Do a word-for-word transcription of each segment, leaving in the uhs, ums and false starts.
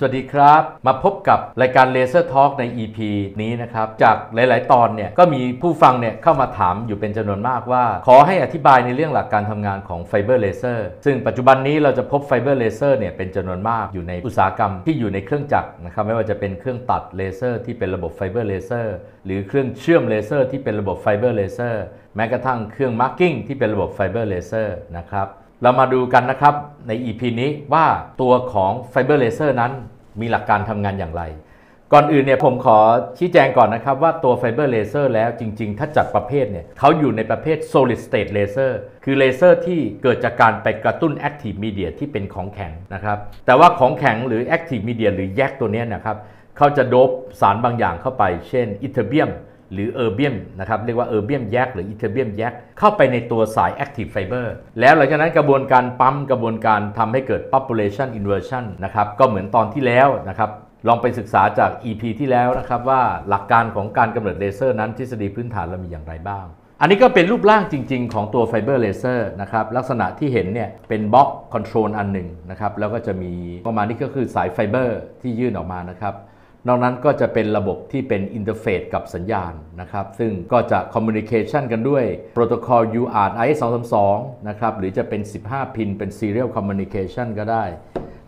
สวัสดีครับมาพบกับรายการ Laser Talk ใน อี พี นี้นะครับจากหลายๆตอนเนี่ยก็มีผู้ฟังเนี่ยเข้ามาถามอยู่เป็นจำนวนมากว่าขอให้อธิบายในเรื่องหลักการทำงานของ Fiber Laser ซึ่งปัจจุบันนี้เราจะพบ Fiber Laser เนี่ยเป็นจำนวนมากอยู่ในอุตสาหกรรมที่อยู่ในเครื่องจักรนะครับไม่ว่าจะเป็นเครื่องตัดเลเซอร์ที่เป็นระบบ Fiber Laser หรือเครื่องเชื่อมเลเซอร์ที่เป็นระบบ Fiber Laser แม้กระทั่งเครื่อง Marking ที่เป็นระบบ Fiber Laser นะครับเรามาดูกันนะครับใน อี พี นี้ว่าตัวของ Fiber Laser นั้นมีหลักการทำงานอย่างไรก่อนอื่นเนี่ยผมขอชี้แจงก่อนนะครับว่าตัว Fiber Laser แล้วจริงๆถ้าจัดประเภทเนี่ยเขาอยู่ในประเภท solid state laser คือเลเซอร์ที่เกิดจากการไปกระตุ้น active media ที่เป็นของแข็งนะครับแต่ว่าของแข็งหรือ active media หรือแยกตัวนี้นะครับเขาจะโดปสารบางอย่างเข้าไปเช่น Ytterbiumหรือ Ytterbium นะครับเรียกว่า Ytterbium แยกหรือ Ytterbium แยกเข้าไปในตัวสาย Active Fiber แล้วหลังจากนั้นกระบวนการปั๊มกระบวนการทำให้เกิด population inversion นะครับก็เหมือนตอนที่แล้วนะครับลองไปศึกษาจาก อี พี ที่แล้วนะครับว่าหลักการของการกำเนิดเลเซอร์นั้นทฤษฎีพื้นฐานเรามีอย่างไรบ้างอันนี้ก็เป็นรูปร่างจริงๆของตัว Fiber Laser นะครับลักษณะที่เห็นเนี่ยเป็นบล็อกคอนโทรลอันหนึ่งนะครับแล้วก็จะมีประมาณนี้ก็คือสายไฟเบอร์ที่ยื่นออกมานะครับนอกนั้นก็จะเป็นระบบที่เป็นอินเทอร์เฟซกับสัญญาณนะครับซึ่งก็จะคอมมิวนิเคชันกันด้วยโปรโตคอล ยู อาร์ ที ไอ สอง สาม สองนะครับหรือจะเป็นสิบห้าพินเป็น Serial Communication ก็ได้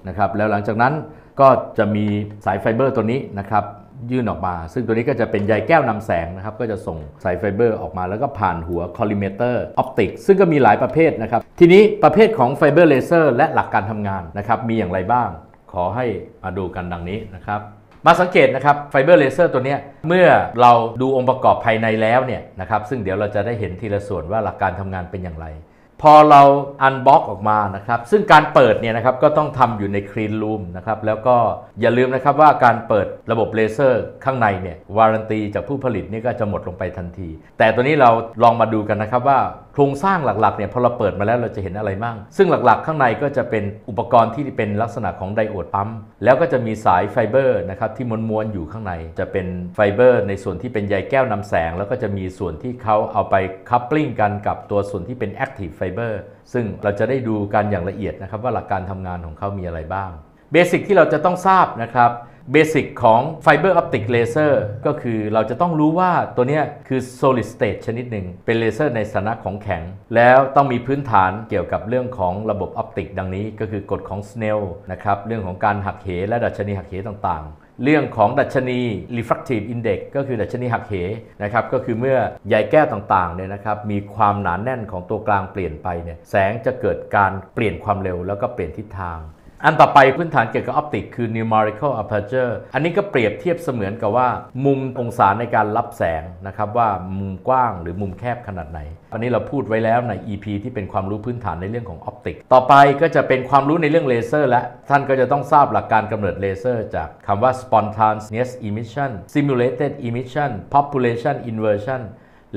นะครับแล้วหลังจากนั้นก็จะมีสายไฟเบอร์ตัวนี้นะครับยื่นออกมาซึ่งตัวนี้ก็จะเป็นใยแก้วนำแสงนะครับก็จะส่งสายไฟเบอร์ออกมาแล้วก็ผ่านหัวคอลลิเมเตอร์ออปติกซึ่งก็มีหลายประเภทนะครับทีนี้ประเภทของไฟเบอร์เลเซอร์และหลักการทำงานนะครับมีอย่างไรบ้างขอให้มาดูกันดังนี้นะครับมาสังเกตนะครับไฟเบอร์เลเซอร์ตัวนี้เมื่อเราดูองค์ประกอบภายในแล้วเนี่ยนะครับซึ่งเดี๋ยวเราจะได้เห็นทีละส่วนว่าหลักการทำงานเป็นอย่างไรพอเราอันบ็อกออกมานะครับซึ่งการเปิดเนี่ยนะครับก็ต้องทำอยู่ในคลีนรูมนะครับแล้วก็อย่าลืมนะครับว่าการเปิดระบบเลเซอร์ข้างในเนี่ยวารันตีจากผู้ผลิตนี่ก็จะหมดลงไปทันทีแต่ตัวนี้เราลองมาดูกันนะครับว่าโครงสร้างหลักๆเนี่ยพอเราเปิดมาแล้วเราจะเห็นอะไรบ้างซึ่งหลักๆข้างในก็จะเป็นอุปกรณ์ที่เป็นลักษณะของไดโอดปั๊มแล้วก็จะมีสายไฟเบอร์นะครับที่ม้วนๆอยู่ข้างในจะเป็นไฟเบอร์ในส่วนที่เป็นใยแก้วนำแสงแล้วก็จะมีส่วนที่เขาเอาไปคัพปิ้งกันกับตัวส่วนที่เป็นแอคทีฟไฟเบอร์ซึ่งเราจะได้ดูกันอย่างละเอียดนะครับว่าหลักการทำงานของเขามีอะไรบ้างเบสิกที่เราจะต้องทราบนะครับเบสิกของไฟเบอร์ออปติกเลเซอร์ก็คือเราจะต้องรู้ว่าตัวนี้คือ solid state ชนิดหนึ่งเป็นเลเซอร์ในสถานะของแข็งแล้วต้องมีพื้นฐานเกี่ยวกับเรื่องของระบบออปติกดังนี้ก็คือกฎของ Snell นะครับเรื่องของการหักเหและดัชนีหักเหต่างๆเรื่องของดัชนี Refractive Index ก็คือดัชนีหักเหนะครับก็คือเมื่อใยแก้วต่างๆเนี่ยนะครับมีความหนาแน่นของตัวกลางเปลี่ยนไปเนี่ยแสงจะเกิดการเปลี่ยนความเร็วแล้วก็เปลี่ยนทิศทางอันต่อไปพื้นฐานเกี่ยวกับออปติกคือ numerical aperture อันนี้ก็เปรียบเทียบเสมือนกับว่ามุมองศาในการรับแสงนะครับว่ามุมกว้างหรือมุมแคบขนาดไหนอันนี้เราพูดไว้แล้วใน อี พี ที่เป็นความรู้พื้นฐานในเรื่องของออปติกต่อไปก็จะเป็นความรู้ในเรื่องเลเซอร์และท่านก็จะต้องทราบหลักการกำเนิดเลเซอร์จากคำว่า spontaneous emission stimulated emission population inversion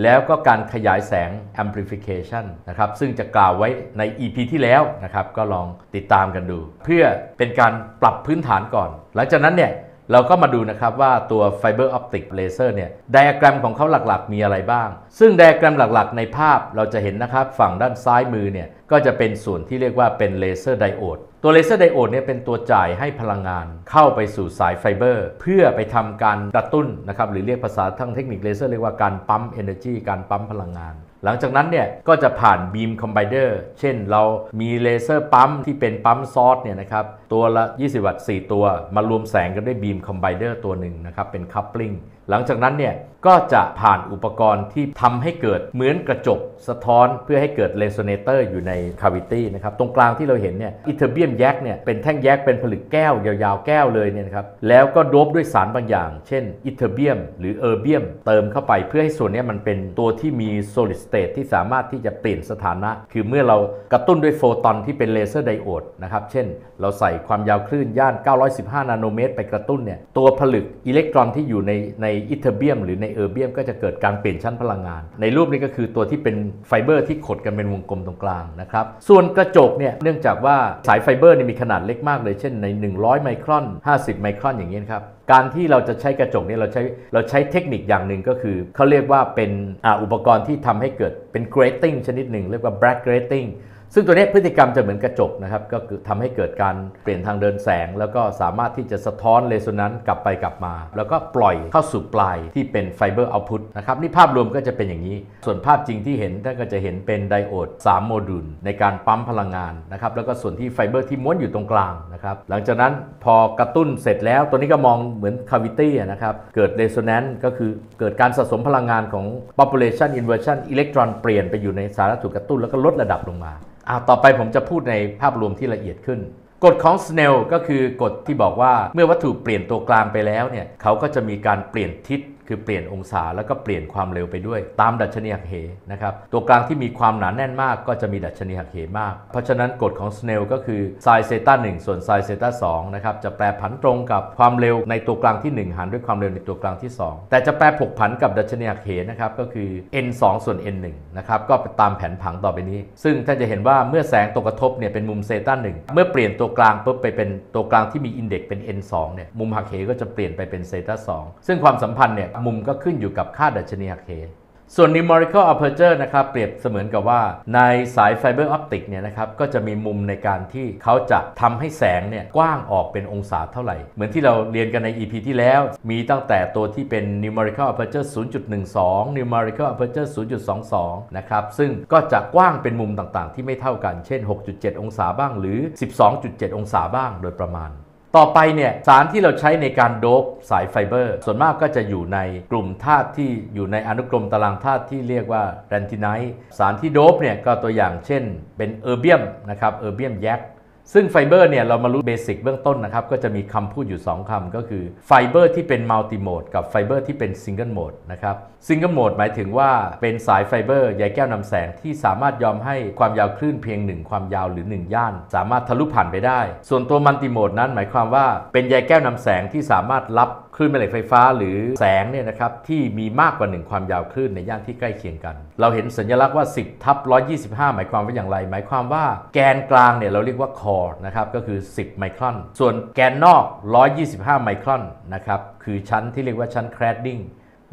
แล้วก็การขยายแสง amplification นะครับซึ่งจะกล่าวไว้ใน อี พี ที่แล้วนะครับก็ลองติดตามกันดูเพื่อเป็นการปรับพื้นฐานก่อนหลังจากนั้นเนี่ยเราก็มาดูนะครับว่าตัว Fiber Optic Laser เนี่ย diagram ของเขาหลักๆมีอะไรบ้างซึ่ง diagram หลักๆในภาพเราจะเห็นนะครับฝั่งด้านซ้ายมือเนี่ยก็จะเป็นส่วนที่เรียกว่าเป็นเลเซอร์ไดโอดตัวเลเซอร์ไดโอดเนี่ยเป็นตัวจ่ายให้พลังงานเข้าไปสู่สายไฟเบอร์เพื่อไปทำการกระตุ้นนะครับหรือเรียกภาษาทางเทคนิคเลเซอร์เรียกว่าการปั๊ม energy การปั๊มพลังงานหลังจากนั้นเนี่ยก็จะผ่านบีมคอมไบเดอร์เช่นเรามีเลเซอร์ปั๊มที่เป็นปั๊มซอสเนี่ยนะครับตัวละยี่สิบวัตต์สี่ตัวมารวมแสงกันด้วยบีมคอมไบเดอร์ตัวหนึ่งนะครับเป็นคัพปลิงหลังจากนั้นเนี่ยก็จะผ่านอุปกรณ์ที่ทำให้เกิดเหมือนกระจกสะท้อนเพื่อให้เกิดเรโซเนเตอร์อยู่ในคาวิตี้นะครับตรงกลางที่เราเห็นเนี่ยอิเทอร์เบียมแยกเนี่ยเป็นแท่งแยกเป็นผลึกแก้วยาวๆแก้วเลยเนี่ยนะครับแล้วก็โดปด้วยสารบางอย่างเช่นอิเทอร์เบียมหรือเออร์เบียมเติมเข้าไปเพื่อให้ส่วนนี้มันเป็นตัวที่มีโซลิดสเตทที่สามารถที่จะเปลี่ยนสถานะคือเมื่อเรากระตุ้นด้วยโฟตอนที่เป็นเลเซอร์ไดโอดนะครับเช่นเราใส่ความยาวคลื่นย่านเก้าร้อยสิบห้านาโนเมตรไปกระตุ้นเนี่ยตัวผลึกอิเล็กตรอนที่อยู่ในในอิเทอร์เบียมหรือในเออร์เบียมก็จะเกิดการเปลี่ยนชั้นพลังงานในรูปนี้ก็คือตัวที่เป็นไฟเบอร์ที่ขดกันเป็นวงกลมตรงกลางนะครับส่วนกระจกเนี่ยเนื่องจากว่าสายไฟเบอร์เนี่ยมีขนาดเล็กมากเลยเช่นในหนึ่งร้อยไมครอนห้าสิบไมครอนอย่างนี้ครับการที่เราจะใช้กระจกเนี่ยเราใช้เราใช้เทคนิคอย่างหนึ่งก็คือเขาเรียกว่าเป็น อ, อุปกรณ์ที่ทำให้เกิดเป็น grating ชนิดหนึ่งเรียกว่า Bragg Grating ซึ่งตัวนี้พฤติกรรมจะเหมือนกระจกนะครับก็คือทำให้เกิดการเปลี่ยนทางเดินแสงแล้วก็สามารถที่จะสะท้อนเรโซแนนซ์กลับไปกลับมาแล้วก็ปล่อยเข้าสู่ปลายที่เป็นไฟเบอร์เอาต์พุตนะครับนี่ภาพรวมก็จะเป็นอย่างนี้ส่วนภาพจริงที่เห็นท่านก็จะเห็นเป็นไดโอดสามโมดูลในการปั๊มพลังงานนะครับแล้วก็ส่วนที่ไฟเบอร์ที่ม้วนอยู่ตรงกลางนะครับหลังจากนั้นพอกระตุ้นเสร็จแล้วตัวนี้ก็มองเหมือน cavity นะครับเกิดเรโซแนนซ์ก็คือเกิดการสะสมพลังงานของ population inversion อิเล็กตรอนเปลี่ยนไปอยู่ในสารถูกกระตุ้นแล้วก็ลดระดับลงมาต่อไปผมจะพูดในภาพรวมที่ละเอียดขึ้นกฎของ Snell ก็คือกฎที่บอกว่าเมื่อวัตถุเปลี่ยนตัวกลางไปแล้วเนี่ยเขาก็จะมีการเปลี่ยนทิศคือเปลี่ยนองศาแล้วก็เปลี่ยนความเร็วไปด้วยตามดัชนีหักเหนะครับตัวกลางที่มีความหนาแน่นมากก็จะมีดัชนีหักเหมากเพราะฉะนั้นกฎของ Snell ก็คือ sin เซต้าหนึ่งส่วน sin เซต้าสองนะครับจะแปรผันตรงกับความเร็วในตัวกลางที่หนึ่งหารด้วยความเร็วในตัวกลางที่สองแต่จะแปรผกผันกับดัชนีหักเหนะครับก็คือ n สองส่วน n หนึ่งนะครับก็ตามแผนผังต่อไปนี้ซึ่งท่านจะเห็นว่าเมื่อแสงตกกระทบเนี่ยเป็นมุมเซต้าหนึ่งเมื่อเปลี่ยนตัวกลางปุ๊บไปเป็นตัวกลางที่มีอินเด็กซ์เป็น n สองเนี่ยมุมหักเหก็จะเปลี่ยนไปเป็นเซต้าสองซึ่งความสัมพันธ์เนี่ยมุมก็ขึ้นอยู่กับค่าดัชนีหักเหส่วน numerical aperture นะครับเปรียบเสมือนกับว่าในสายไฟเบอร์ออปติกเนี่ยนะครับก็จะมีมุมในการที่เขาจะทำให้แสงเนี่ยกว้างออกเป็นองศาเท่าไหร่เหมือนที่เราเรียนกันใน อี พี ที่แล้วมีตั้งแต่ตัวที่เป็น numerical aperture ศูนย์จุดหนึ่งสอง numerical aperture ศูนย์จุดสองสอง นะครับซึ่งก็จะกว้างเป็นมุมต่างๆที่ไม่เท่ากันเช่น หกจุดเจ็ด องศาบ้างหรือ สิบสองจุดเจ็ด องศาบ้างโดยประมาณต่อไปเนี่ยสารที่เราใช้ในการโดปสายไฟเบอร์ส่วนมากก็จะอยู่ในกลุ่มธาตุที่อยู่ในอนุกรมตารางธาตุที่เรียกว่าแรนทิไนต์สารที่โดปเนี่ยก็ตัวอย่างเช่นเป็นเออร์เบียมนะครับเออร์เบียมแยกซึ่งไฟเบอร์เนี่ยเรามารู้เบสิกเบื้องต้นนะครับก็จะมีคำพูดอยู่สองคำก็คือไฟเบอร์ที่เป็นมัลติโหมดกับไฟเบอร์ที่เป็นซิงเกิลโหมดนะครับซิงเกิลโหมดหมายถึงว่าเป็นสายไฟเบอร์ใยแก้วนำแสงที่สามารถยอมให้ความยาวคลื่นเพียงหนึ่งความยาวหรือหนึ่งย่านสามารถทะลุผ่านไปได้ส่วนตัวมัลติโหมดนั้นหมายความว่าเป็นใยแก้วนำแสงที่สามารถรับคลื่นแม่เหล็กไฟฟ้าหรือแสงเนี่ยนะครับที่มีมากกว่าหนึ่งความยาวคลื่นในย่านที่ใกล้เคียงกันเราเห็นสัญลักษณ์ว่า สิบทับหนึ่งร้อยยี่สิบห้า หมายความว่าอย่างไรหมายความว่าแกนกลางเนี่ยเราเรียกว่าคอร์นะครับก็คือสิบไมครอนส่วนแกนนอกหนึ่งร้อยยี่สิบห้าไมครอนนะครับคือชั้นที่เรียกว่าชั้นแครดดิ้ง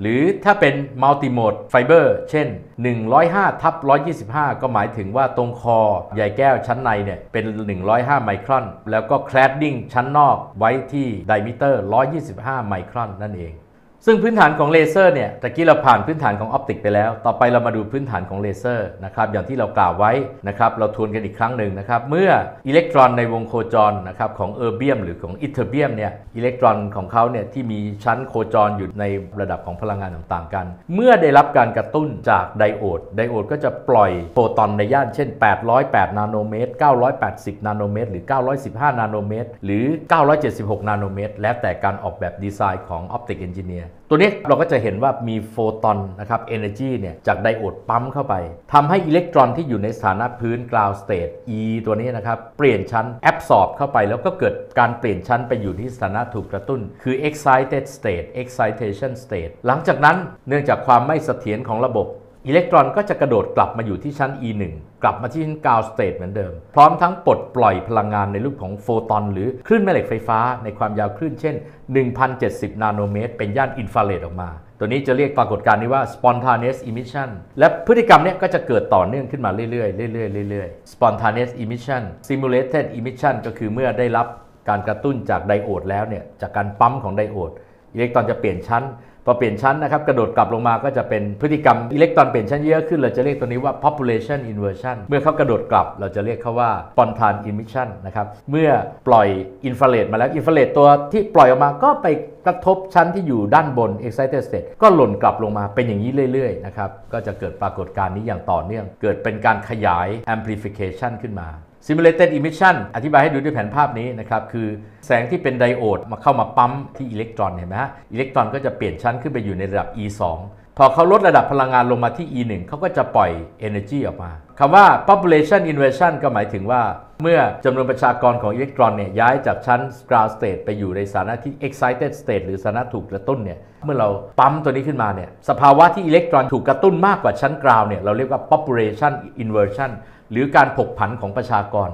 หรือถ้าเป็นมัลติโหมดไฟเบอร์เช่น หนึ่งร้อยห้าทับหนึ่งร้อยยี่สิบห้า ก็หมายถึงว่าตรงคอใยแก้วชั้นในเนี่ยเป็นหนึ่งร้อยห้าไมครอนแล้วก็แครดดิ้งชั้นนอกไว้ที่ไดมิเตอร์หนึ่งร้อยยี่สิบห้าไมครอนนั่นเองซึ่งพื้นฐานของเลเซอร์เนี่ยตะกี้เราผ่านพื้นฐานของออปติกไปแล้วต่อไปเรามาดูพื้นฐานของเลเซอร์นะครับอย่างที่เรากล่าวไว้นะครับเราทวนกันอีกครั้งหนึ่งนะครับเมื่ออิเล็กตรอนในวงโคจรนะครับของเออร์เบียมหรือของอิเทอร์เบียมเนี่ยอิเล็กตรอนของเขาเนี่ยที่มีชั้นโคจรอยู่ในระดับของพลังงานต่างๆกันเมื่อได้รับการกระตุ้นจากไดโอดไดโอดก็จะปล่อยโฟตอนในย่านเช่นแปดร้อยแปดนาโนเมตรเก้าร้อยแปดสิบนาโนเมตรหรือเก้าร้อยสิบห้านาโนเมตรหรือเก้าร้อยเจ็ดสิบหกนาโนเมตรแล้วแต่การออกแบบดีไซน์ของออปติกเอนจิเนียร์ตัวนี้เราก็จะเห็นว่ามีโฟตอนนะครับ energy เนี่ยจากไดโอดปั๊มเข้าไปทำให้อิเล็กตรอนที่อยู่ในสถานะพื้น ground state e ตัวนี้นะครับเปลี่ยนชั้น absorb เข้าไปแล้วก็เกิดการเปลี่ยนชั้นไปอยู่ที่สถานะถูกกระตุ้นคือ excited state excitation state หลังจากนั้นเนื่องจากความไม่เสถียรของระบบอิเล็กตรอนก็จะกระโดดกลับมาอยู่ที่ชั้น อี หนึ่ง กลับมาที่ชั้น ground state เหมือนเดิมพร้อมทั้งปลดปล่อยพลังงานในรูปของโฟตอนหรือคลื่นแม่เหล็กไฟฟ้าในความยาวคลื่นเช่น หนึ่งพันเจ็ดสิบ นาโนเมตรเป็นย่านอินฟราเรดออกมาตัวนี้จะเรียกปรากฏการณ์นี้ว่า spontaneous emission และพฤติกรรมนี้ก็จะเกิดต่อเนื่องขึ้นมาเรื่อยๆเรื่อยๆเรื่อยๆ spontaneous emission stimulated emission ก็คือเมื่อได้รับการกระตุ้นจากไดโอดแล้วเนี่ยจากการปั๊มของไดโอดอิเล็กตรอนจะเปลี่ยนชั้นพอเปลี่ยนชั้นนะครับกระโดดกลับลงมาก็จะเป็นพฤติกรรมอิเล็กตรอนเปลี่ยนชั้นเยอะขึ้นเราจะเรียกตัวนี้ว่า population inversion เมื่อเขากระโดดกลับเราจะเรียกเขาว่า spontaneous emission นะครับเมื่อปล่อยอินฟราเรดมาแล้วอินฟราเรดตัวที่ปล่อยออกมาก็ไปกระทบชั้นที่อยู่ด้านบน excited state ก็หล่นกลับลงมาเป็นอย่างนี้เรื่อยๆนะครับก็จะเกิดปรากฏการณ์นี้อย่างต่อเนื่องเกิดเป็นการขยาย amplification ขึ้นมาStimulated emission อธิบายให้ดูด้วยแผนภาพนี้นะครับคือแสงที่เป็นไดโอดมาเข้ามาปั๊มที่อิเล็กตรอนเห็นไหมฮะอิเล็กตรอนก็จะเปลี่ยนชั้นขึ้นไปอยู่ในระดับ อี สอง พอเขาลดระดับพลังงานลงมาที่ อี หนึ่ง เขาก็จะปล่อย energy ออกมาคำว่า population inversion ก็หมายถึงว่าเมื่อจำนวนประชากรของอิเล็กตรอนเนี่ยย้ายจากชั้น ground state ไปอยู่ในสถานะที่ excited state หรือสถานะถูกกระตุ้นเนี่ยเมื่อเราปั๊มตัวนี้ขึ้นมาเนี่ยสภาวะที่อิเล็กตรอนถูกกระตุ้นมากกว่าชั้น ground เนี่ยเราเรียกว่า population inversionหรือการผกผันของประชากร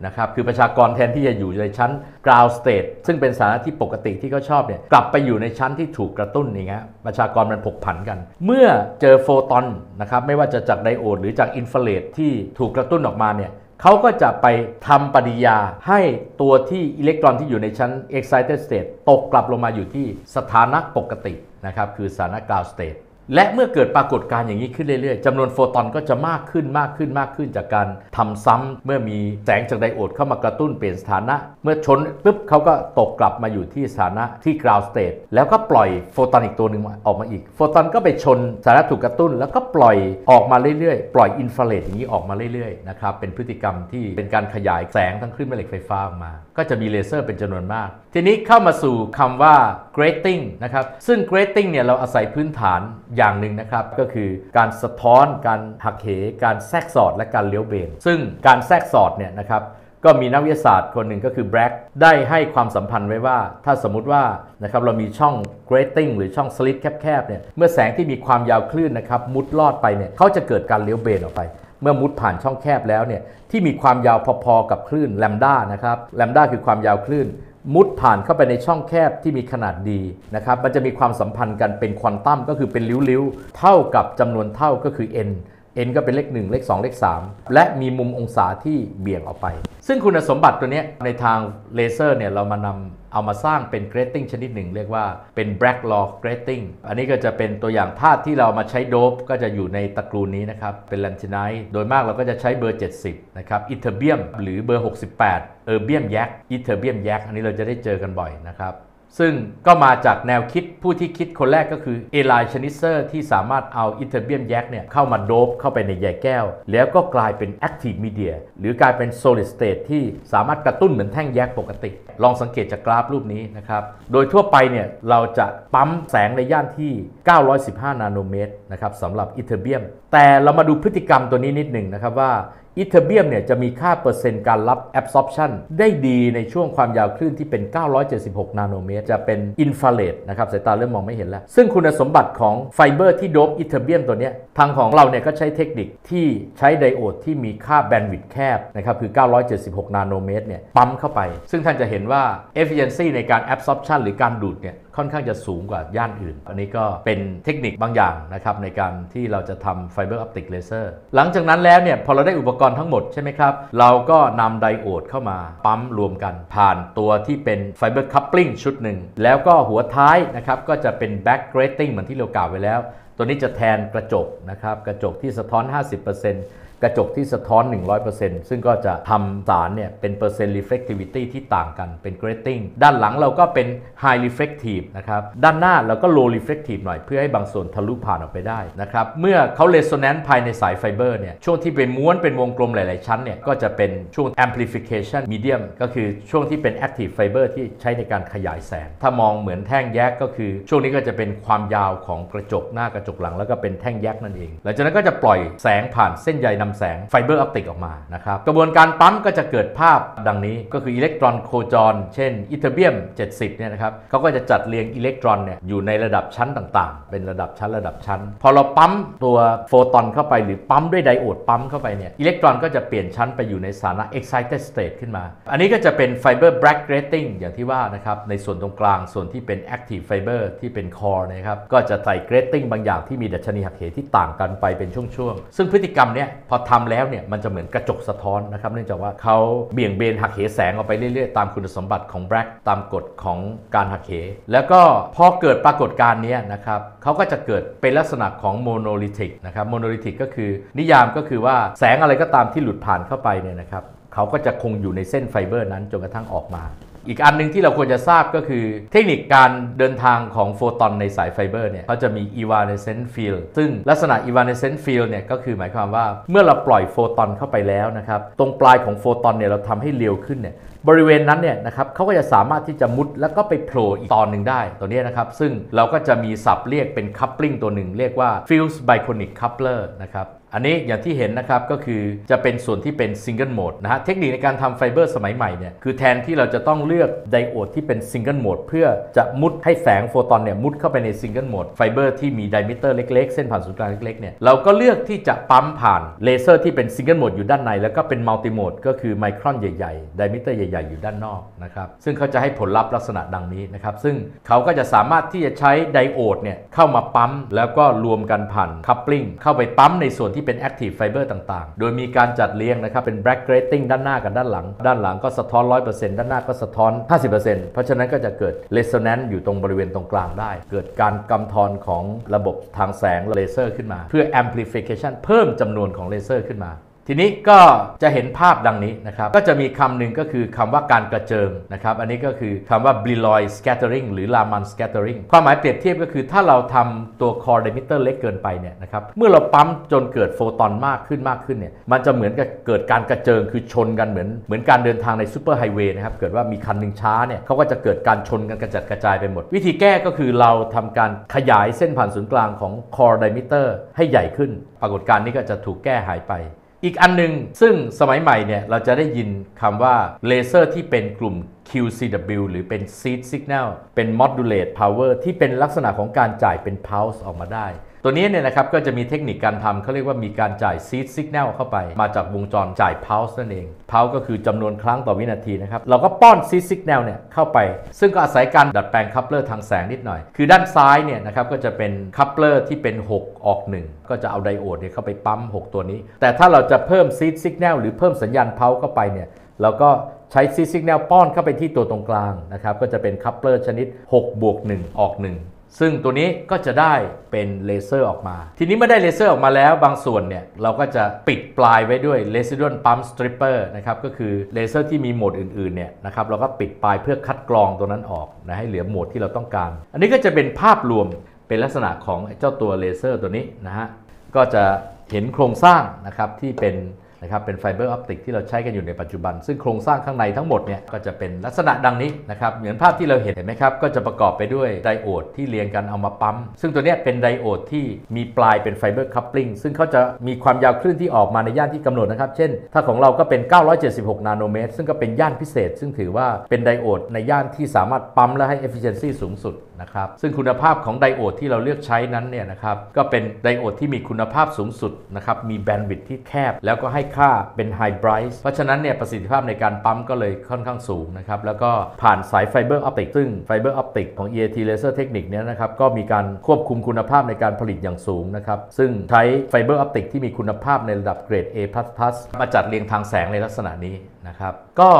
นะครับคือประชากรแทนที่จะอยู่ในชั้น ground state ซึ่งเป็นสถานะที่ปกติที่เขาชอบเนี่ยกลับไปอยู่ในชั้นที่ถูกกระตุ้นอย่างเงี้ยประชากรมันผกผันกันเมื่อเจอโฟตอนนะครับไม่ว่าจะจากไดโอดหรือจากอินฟราเรดที่ถูกกระตุ้นออกมาเนี่ย เขาก็จะไปทำปฏิกิริยาให้ตัวที่อิเล็กตรอนที่อยู่ในชั้น excited state ตกกลับลงมาอยู่ที่สถานะปกตินะครับคือสถานะ ground state และเมื่อเกิดปรากฏการณ์อย่างนี้ขึ้นเรื่อยๆจำนวนโฟตอนก็จะมากขึ้นมากขึ้นมากขึ้นจากการทำซ้ำเมื่อมีแสงจากไดโอดเข้ามากระตุ้นเปลี่ยนสถานะเมื่อชนปุ๊บเขาก็ตกกลับมาอยู่ที่สถานะที่ ground state แล้วก็ปล่อยโฟตอนอีกตัวหนึ่งออกมาอีกโฟตอนก็ไปชนสถานะถูกกระตุ้นแล้วก็ปล่อยออกมาเรื่อยๆปล่อยอินฟราเรดอย่างนี้ออกมาเรื่อยๆนะครับเป็นพฤติกรรมที่เป็นการขยายแสงทั้งคลื่นแม่เหล็กไฟฟ้าออกมาก็จะมีเลเซอร์เป็นจำนวนมากทีนี้เข้ามาสู่คำว่า grating นะครับซึ่ง grating เนี่ยเราอาศัยพื้นฐานอย่างหนึ่งนะครับก็คือการสะท้อนการหักเหการแทรกสอดและการเลี้ยวเบนซึ่งการแทรกสอดเนี่ยนะครับก็มีนักวิทยาศาสตร์คนหนึ่งก็คือ Bragg ได้ให้ความสัมพันธ์ไว้ว่าถ้าสมมุติว่านะครับเรามีช่อง grating หรือช่อง slit แคบๆเนี่ยเมื่อแสงที่มีความยาวคลื่นนะครับมุดลอดไปเนี่ยเขาจะเกิดการเลี้ยวเบนออกไปเมื่อมุดผ่านช่องแคบแล้วเนี่ยที่มีความยาวพอๆกับคลื่นแลมด้านะครับแลมด้าคือความยาวคลื่นมุดผ่านเข้าไปในช่องแคบที่มีขนาดดีนะครับมันจะมีความสัมพันธ์กันเป็นควอนตัมก็คือเป็นริ้วๆเท่ากับจำนวนเท่าก็คือ n n ก็เป็นเลขหนึ่งเลขสองเลขสามและมีมุมองศาที่เบี่ยงออกไปซึ่งคุณสมบัติตัวนี้ในทางเลเซอร์เนี่ยเรามานำเอามาสร้างเป็น grating ชนิดหนึ่งเรียกว่าเป็น Bragg law grating อันนี้ก็จะเป็นตัวอย่างธาตุที่เรามาใช้โดปก็จะอยู่ในตระกูลนี้นะครับเป็นแลนทิไนด์โดยมากเราก็จะใช้เบอร์เจ็ดสิบนะครับ Ytterbium หรือเบอร์หกสิบแปด Erbium yak Ytterbium yak อันนี้เราจะได้เจอกันบ่อยนะครับซึ่งก็มาจากแนวคิดผู้ที่คิดคนแรกก็คือเอไลชนิสเซอร์ที่สามารถเอาอิเทอร์เบียมแยกเนี่ยเข้ามาโดปเข้าไปในใยแก้วแล้วก็กลายเป็น Active Media หรือกลายเป็น Solid State ที่สามารถกระตุ้นเหมือนแท่งแยกปกติลองสังเกตจากกราฟรูปนี้นะครับโดยทั่วไปเนี่ยเราจะปั๊มแสงในย่านที่เก้าร้อยสิบห้านาโนเมตรนะครับสำหรับอิเทอร์เบียมแต่เรามาดูพฤติกรรมตัวนี้นิดหนึ่งนะครับว่าอิเทอร์เบียมเนี่ยจะมีค่าเปอร์เซ็นต์การรับแอบซอร์ปชันได้ดีในช่วงความยาวคลื่นที่เป็นเก้าร้อยเจ็ดสิบหกนาโนเมตรจะเป็นอินฟราเรดนะครับสายตาเริ่มมองไม่เห็นแล้วซึ่งคุณสมบัติของไฟเบอร์ที่โดปอิเทอร์เบียมตัวนี้ทางของเราเนี่ยก็ใช้เทคนิคที่ใช้ไดโอดที่มีค่าแบนด์วิดต์แคบนะครับคือเก้าร้อยเจ็ดสิบหกนาโนเมตรเนี่ยปั๊มเข้าไปซึ่งท่านจะเห็นว่า efficiency ในการแอบซอร์ปชันหรือการดูดเนี่ยค่อนข้างจะสูงกว่าย่านอื่นอันนี้ก็เป็นเทคนิคบางอย่างนะครับในการที่เราจะทำไฟเบอร์ออปติกเลเซอร์หลังจากนั้นแล้วเนี่ยพอเราได้อุปกรณ์ทั้งหมดใช่ไหมครับเราก็นำไดโอดเข้ามาปั๊มรวมกันผ่านตัวที่เป็นไฟเบอร์คัพปลิ้งชุดหนึ่งแล้วก็หัวท้ายนะครับก็จะเป็นแบ็กเกรตติ้งเหมือนที่เรากล่าวไว้แล้วตัวนี้จะแทนกระจกนะครับกระจกที่สะท้อน ห้าสิบเปอร์เซ็นต์กระจกที่สะท้อน หนึ่งร้อยเปอร์เซ็นต์ ซึ่งก็จะทำสารเนี่ยเป็นเปอร์เซ็นต์ reflectivity ที่ต่างกันเป็น grating ด้านหลังเราก็เป็น high reflective นะครับด้านหน้าเราก็ low reflective หน่อยเพื่อให้บางส่วนทะลุผ่านออกไปได้นะครับเมื่อเขา resonance ภายในสายไฟเบอร์เนี่ยช่วงที่เป็นม้วนเป็นวงกลมหลายๆชั้นเนี่ยก็จะเป็นช่วง amplification medium ก็คือช่วงที่เป็น active fiber ที่ใช้ในการขยายแสงถ้ามองเหมือนแท่งแยกก็คือช่วงนี้ก็จะเป็นความยาวของกระจกหน้ากระจกหลังแล้วก็เป็นแท่งแยกนั่นเองหลังจากนั้นก็จะปล่อยแสงผ่านเส้นใยนำแสงไฟเบอร์ออปติกออกมานะครับกระบวนการปั๊มก็จะเกิดภาพดังนี้ก็คืออิเล็กตรอนโคจรเช่นอิเทอร์เบียมเจ็ดสิบเนี่ยนะครับเขาก็จะจัดเรียงอิเล็กตรอนเนี่ยอยู่ในระดับชั้นต่างๆเป็นระดับชั้นระดับชั้นพอเราปั๊มตัวโฟตอนเข้าไปหรือปั๊มด้วยไดโอดปั๊มเข้าไปเนี่ยอิเล็กตรอนก็จะเปลี่ยนชั้นไปอยู่ในสถานะ excited state ขึ้นมาอันนี้ก็จะเป็น Fiber Bragg Grating อย่างที่ว่านะครับในส่วนตรงกลางส่วนที่เป็น active fiber ที่เป็น core นะครับก็จะใส่ grating บางอย่างที่มีดัชนีหักเหที่ต่างกันไปเป็นช่วงๆซึ่งพฤติกรรมเนี่ยพอทำแล้วเนี่ยมันจะเหมือนกระจกสะท้อนนะครับเนื่องจากว่าเขาเบี่ยงเบนหักเหแสงออกไปเรื่อยๆตามคุณสมบัติของ Bragg ตามกฎของการหักเหแล้วก็พอเกิดปรากฏการณ์นี้นะครับเขาก็จะเกิดเป็นลักษณะของโมโนลิทิกนะครับโมโนลิทิกก็คือนิยามก็คือว่าแสงอะไรก็ตามที่หลุดผ่านเข้าไปเนี่ยนะครับเขาก็จะคงอยู่ในเส้นไฟเบอร์นั้นจนกระทั่งออกมาอีกอันนึงที่เราควรจะทราบก็คือเทคนิคการเดินทางของโฟตอนในสายไฟเบอร์เนี่ยเขาจะมี evanescent field ซึ่งลักษณะ evanescent field เนี่ยก็คือหมายความว่าเมื่อเราปล่อยโฟตอนเข้าไปแล้วนะครับตรงปลายของโฟตอนเนี่ยเราทำให้เร็วขึ้นเนี่ยบริเวณนั้นเนี่ยนะครับเขาก็จะสามารถที่จะมุดแล้วก็ไปโผล่อีกตอนหนึ่งได้ตัวนี้นะครับซึ่งเราก็จะมีศัพท์เรียกเป็น coupling ตัวหนึ่งเรียกว่า fused biconic coupler นะครับอันนี้อย่างที่เห็นนะครับก็คือจะเป็นส่วนที่เป็นซิงเกิลโหมดนะฮะเทคนิคในการทำไฟเบอร์สมัยใหม่เนี่ยคือแทนที่เราจะต้องเลือกไดโอดที่เป็นซิงเกิลโหมดเพื่อจะมุดให้แสงโฟตอนเนี่ยมุดเข้าไปในซิงเกิลโหมดไฟเบอร์ที่มีไดมิเตอร์เล็กๆเส้นผ่านศูนย์กลางเล็กๆเนี่ยเราก็เลือกที่จะปั๊มผ่านเลเซอร์ที่เป็นซิงเกิลโหมดอยู่ด้านในแล้วก็เป็นมัลติโหมดก็คือไมครอนใหญ่ๆไดมิเตอร์ใหญ่ๆอยู่ด้านนอกนะครับซึ่งเขาจะให้ผลลัพธ์ลักษณะดังนี้นะครับซึ่งเขาก็จะสามารถที่จะใช้ไดโอดเนี่ยเข้ามาปั๊มแล้วก็รวมกันผ่านคัพปลิ้งเข้าไปปั๊มในส่วน ที่เป็น Active Fiber ต่างๆโดยมีการจัดเรียงนะครับเป็น Bragg Grating ด้านหน้ากับด้านหลังด้านหลังก็สะท้อน ร้อยเปอร์เซ็นต์ ด้านหน้าก็สะท้อน ห้าสิบเปอร์เซ็นต์ เพราะฉะนั้นก็จะเกิด Resonance อยู่ตรงบริเวณตรงกลางได้เกิดการกำทอนของระบบทางแสงเลเซอร์ขึ้นมาเพื่อ Amplification เพิ่มจำนวนของเลเซอร์ขึ้นมาทีนี้ก็จะเห็นภาพดังนี้นะครับก็จะมีคำหนึ่งก็คือคำว่าการกระเจิงนะครับอันนี้ก็คือคำว่า Brillouin scattering หรือ Raman scattering ความหมายเปรียบเทียบก็คือถ้าเราทำตัว core emitter เล็กเกินไปเนี่ยนะครับเมื่อเราปั๊มจนเกิดโฟตอนมากขึ้นมากขึ้นเนี่ยมันจะเหมือนกับเกิดการกระเจิงคือชนกันเหมือนเหมือนการเดินทางในซูเปอร์ไฮเวย์นะครับเกิดว่ามีคันหนึ่งช้าเนี่ยเขาก็จะเกิดการชนกันกระจัดกระจายไปหมดวิธีแก้ก็คือเราทำการขยายเส้นผ่านศูนย์กลางของ core diameter ให้ใหญ่ขึ้นปรากฏการณ์นี้ก็จะถูกแก้หายไปอีกอันนึงซึ่งสมัยใหม่เนี่ยเราจะได้ยินคำว่าเลเซอร์ที่เป็นกลุ่ม คิว ซี ดับเบิลยู หรือเป็น Seed Signal เป็น Modulate Power ที่เป็นลักษณะของการจ่ายเป็น Pulse ออกมาได้ตัวนี้เนี่ยนะครับก็จะมีเทคนิคการทำเขาเรียกว่ามีการจ่าย Seed Signal เข้าไปมาจากวงจรจ่าย Pulse นั่นเอง Pulse ก็คือจำนวนครั้งต่อวินาทีนะครับเราก็ป้อน Seed Signal เนี่ยเข้าไปซึ่งก็อาศัยการดัดแปลง Coupler ทางแสงนิดหน่อยคือด้านซ้ายเนี่ยนะครับก็จะเป็น Coupler ที่เป็นหกออกหนึ่งก็จะเอาไดโอดเนี่ยเข้าไปปั๊มหกตัวนี้แต่ถ้าเราจะเพิ่ม Seed Signal หรือเพิ่มสัญญาณ Pulse เข้าไปเนี่ยเราก็ใช้ Seed Signal ป้อนเข้าไปที่ตัวตรงกลางนะครับก็จะเป็น Coupler ชนิดหกบวกหนึ่งออกหนึ่งซึ่งตัวนี้ก็จะได้เป็นเลเซอร์ออกมาทีนี้เมื่อได้เลเซอร์ออกมาแล้วบางส่วนเนี่ยเราก็จะปิดปลายไว้ด้วย Residual Pump Stripper นะครับก็คือเลเซอร์ที่มีโหมดอื่นๆเนี่ยนะครับเราก็ปิดปลายเพื่อคัดกรองตัวนั้นออกนะให้เหลือโหมดที่เราต้องการอันนี้ก็จะเป็นภาพรวมเป็นลักษณะของเจ้าตัวเลเซอร์ตัวนี้นะฮะก็จะเห็นโครงสร้างนะครับที่เป็นนะครับเป็นไฟเบอร์ออปติกที่เราใช้กันอยู่ในปัจจุบันซึ่งโครงสร้างข้างในทั้งหมดเนี่ยก็จะเป็นลักษณะดังนี้นะครับเหมือนภาพที่เราเห็นเห็นไหมครับก็จะประกอบไปด้วยไดโอดที่เรียงกันเอามาปั๊มซึ่งตัวนี้เป็นไดโอดที่มีปลายเป็นไฟเบอร์คัพปลิงซึ่งเขาจะมีความยาวคลื่นที่ออกมาในย่านที่กำหนดนะครับเช่นถ้าของเราก็เป็นเก้าร้อยเจ็ดสิบหกนาโนเมตรซึ่งก็เป็นย่านพิเศษซึ่งถือว่าเป็นไดโอดในย่านที่สามารถปั๊มและให้ efficiency สูงสุดนะครับซึ่งคุณภาพของไดโอดที่เราเลือกใช้นั้นเนี่ยนะครับก็เป็นไดโอดที่มีคุณภาพสูงสุดนะครับมีแบนด์วิดที่แคบแล้วก็ให้ค่าเป็นไฮไบรท์เพราะฉะนั้นเนี่ยประสิทธิภาพในการปั๊มก็เลยค่อนข้างสูงนะครับแล้วก็ผ่านสายไฟเบอร์ออปติกซึ่งไฟเบอร์ออปติกของ อี เอ ที Laser Technique เนี่ยนะครับก็มีการควบคุมคุณภาพในการผลิตอย่างสูงนะครับซึ่งใช้ไฟเบอร์ออปติกที่มีคุณภาพในระดับเกรด A มาจัดเรียงทางแสงในลักษณะนี้นะครับก็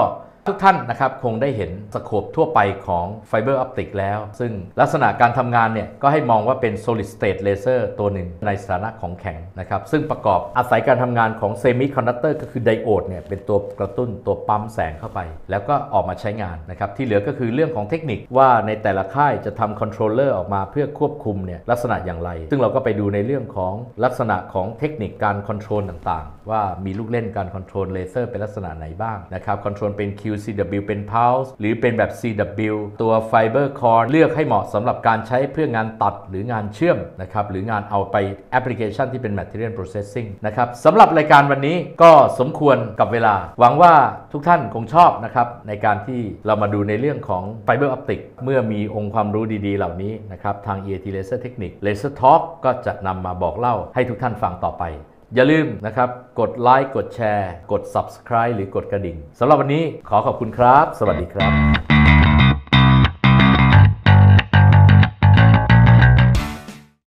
ทุกท่านนะครับคงได้เห็นสโคปทั่วไปของไฟเบอร์ออปติกแล้วซึ่งลักษณะการทำงานเนี่ยก็ให้มองว่าเป็น solid state laser ตัวหนึ่งในสถานะของแข็งนะครับซึ่งประกอบอาศัยการทำงานของเซมิคอนดักเตอร์ก็คือไดโอดเนี่ยเป็นตัวกระตุ้นตัวปั๊มแสงเข้าไปแล้วก็ออกมาใช้งานนะครับที่เหลือก็คือเรื่องของเทคนิคว่าในแต่ละค่ายจะทำคอนโทรลเลอร์ออกมาเพื่อควบคุมเนี่ยลักษณะอย่างไรซึ่งเราก็ไปดูในเรื่องของลักษณะของเทคนิคการคอนโทรลต่างๆว่ามีลูกเล่นการคอนโทรลเลเซอร์เป็นลักษณะไหนบ้างนะครับคอนโทรลเป็นคิว ซี ดับเบิลยู เป็น Pulse หรือเป็นแบบ ซี ดับเบิลยู ตัว Fiber Core เลือกให้เหมาะสำหรับการใช้เพื่องานตัดหรืองานเชื่อมนะครับหรืองานเอาไปแอปพลิเคชันที่เป็น Material Processing นะครับสำหรับรายการวันนี้ก็สมควรกับเวลาหวังว่าทุกท่านคงชอบนะครับในการที่เรามาดูในเรื่องของ Fiber Optic เมื่อมีองค์ความรู้ดีๆเหล่านี้นะครับทาง อี เอ ที Laser Technique Laser Talk ก็จะนำมาบอกเล่าให้ทุกท่านฟังต่อไปอย่าลืมนะครับกดไลค์กดแชร์กด Subscribe หรือกดกระดิ่งสำหรับวันนี้ขอขอบคุณครับสวัสดีครับ